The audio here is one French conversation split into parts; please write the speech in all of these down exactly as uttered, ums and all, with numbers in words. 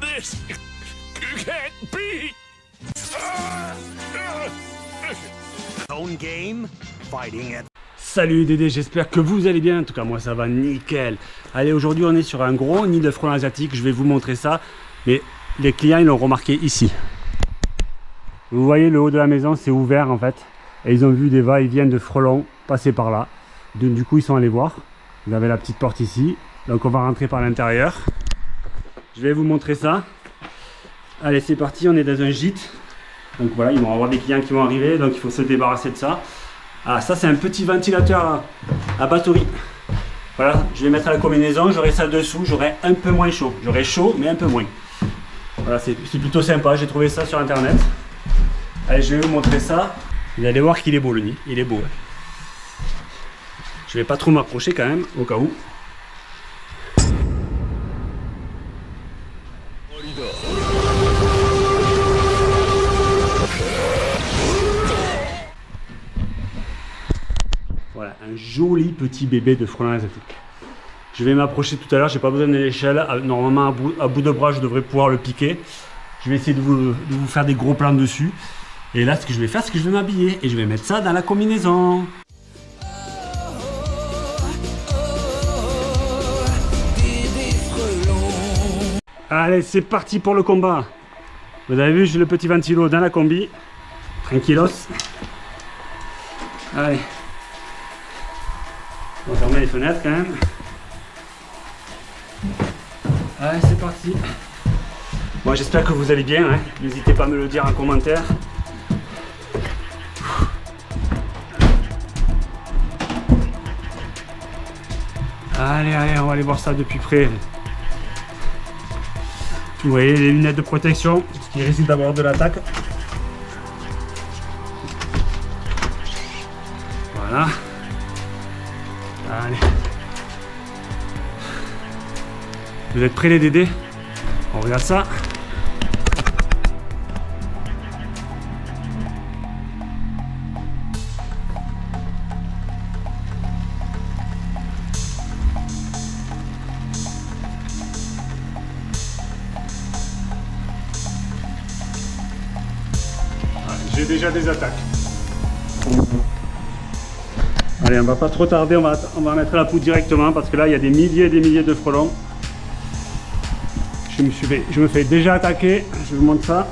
This can't be. Own game, fighting it. Salut Dédé, j'espère que vous allez bien, en tout cas moi ça va nickel. Allez, aujourd'hui on est sur un gros nid de frelons asiatiques, je vais vous montrer ça, mais les clients ils l'ont remarqué ici. Vous voyez le haut de la maison, c'est ouvert en fait, et ils ont vu des va-et-vient de frelons passer par là. Donc, du coup ils sont allés voir, vous avez la petite porte ici, donc on va rentrer par l'intérieur. Je vais vous montrer ça. Allez, c'est parti, on est dans un gîte. Donc voilà, ils vont avoir des clients qui vont arriver, donc il faut se débarrasser de ça. Ah, ça c'est un petit ventilateur à, à batterie. Voilà, je vais mettre à la combinaison, j'aurai ça dessous, j'aurai un peu moins chaud. J'aurai chaud, mais un peu moins. Voilà, c'est plutôt sympa, j'ai trouvé ça sur internet. Allez, je vais vous montrer ça. Vous allez voir qu'il est beau le nid, il est beau. Hein. Je vais pas trop m'approcher quand même, au cas où. Voilà, un joli petit bébé de frelon asiatique. Je vais m'approcher tout à l'heure, j'ai pas besoin de l'échelle. Normalement, à bout, à bout de bras, je devrais pouvoir le piquer. Je vais essayer de vous, de vous faire des gros plans dessus. Et là, ce que je vais faire, c'est que je vais m'habiller. Et je vais mettre ça dans la combinaison. Allez, c'est parti pour le combat. Vous avez vu, j'ai le petit ventilo dans la combi. Tranquillos. Allez. On va fermer les fenêtres quand même. Allez, c'est parti. Bon, j'espère que vous allez bien. Hein. N'hésitez pas à me le dire en commentaire. Allez, allez, on va aller voir ça de plus près. Vous voyez les lunettes de protection, parce qu'il risque d'avoir de l'attaque. Voilà. Allez. Vous êtes prêts les dédés? On regarde ça. Ah, j'ai déjà des attaques. Allez, on va pas trop tarder, on va, on va mettre la poudre directement parce que là, il y a des milliers et des milliers de frelons. Je me, suis fait, je me fais déjà attaquer, je vous montre ça.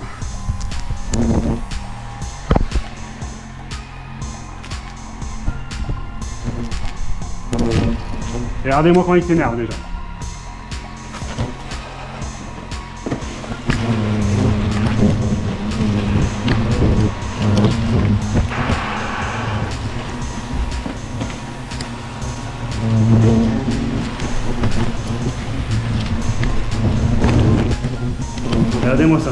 Et regardez-moi quand il s'énerve déjà. Regardez-moi ça.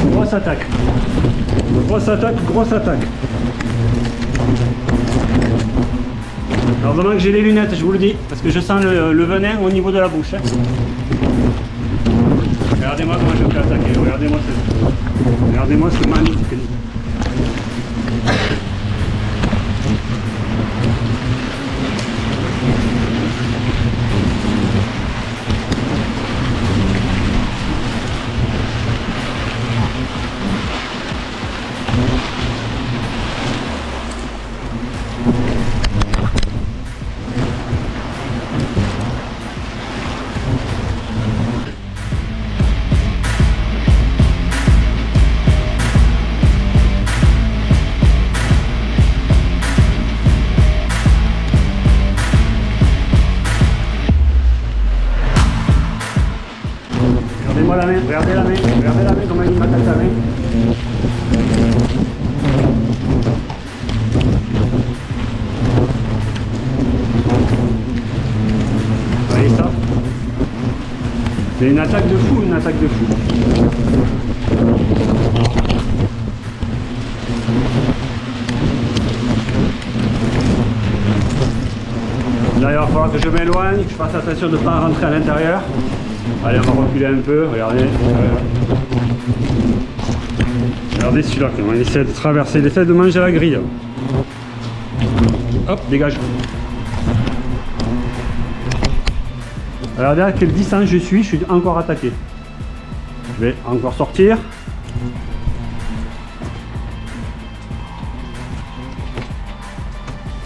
Grosse attaque. Grosse attaque, grosse attaque. Alors heureusement que j'ai les lunettes, je vous le dis, parce que je sens le, le venin au niveau de la bouche. Hein. Regardez-moi comment je me fais attaquer, regardez-moi ce, regardez-moi ce magnifique. La main, regardez la main, regardez la main, comment il m'attaque la main. C'est une attaque de fou, une attaque de fou. Là, il va falloir que je m'éloigne, que je fasse attention de ne pas rentrer à l'intérieur. Allez, on va reculer un peu, regardez. Regardez celui-là, on essaie de traverser, il essaie de manger la grille. Hop, dégage. Regardez à quelle distance je suis, je suis encore attaqué. Je vais encore sortir.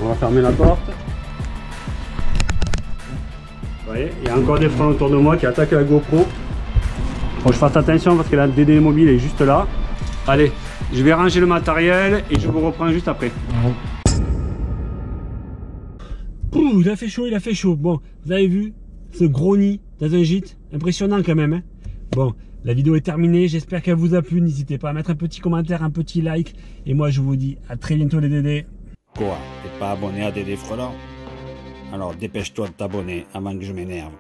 On va fermer la porte. Vous voyez, il y a encore des freins autour de moi qui attaquent la GoPro. Faut que je fasse attention parce que la D D mobile est juste là. Allez, je vais ranger le matériel et je vous reprends juste après. Ouh, il a fait chaud, il a fait chaud. Bon, vous avez vu ce gros nid dans un gîte, impressionnant quand même. Hein. Bon, la vidéo est terminée, j'espère qu'elle vous a plu. N'hésitez pas à mettre un petit commentaire, un petit like. Et moi, je vous dis à très bientôt les D D. Quoi? T'es pas abonné à D D Frelons? Alors dépêche-toi de t'abonner avant que je m'énerve.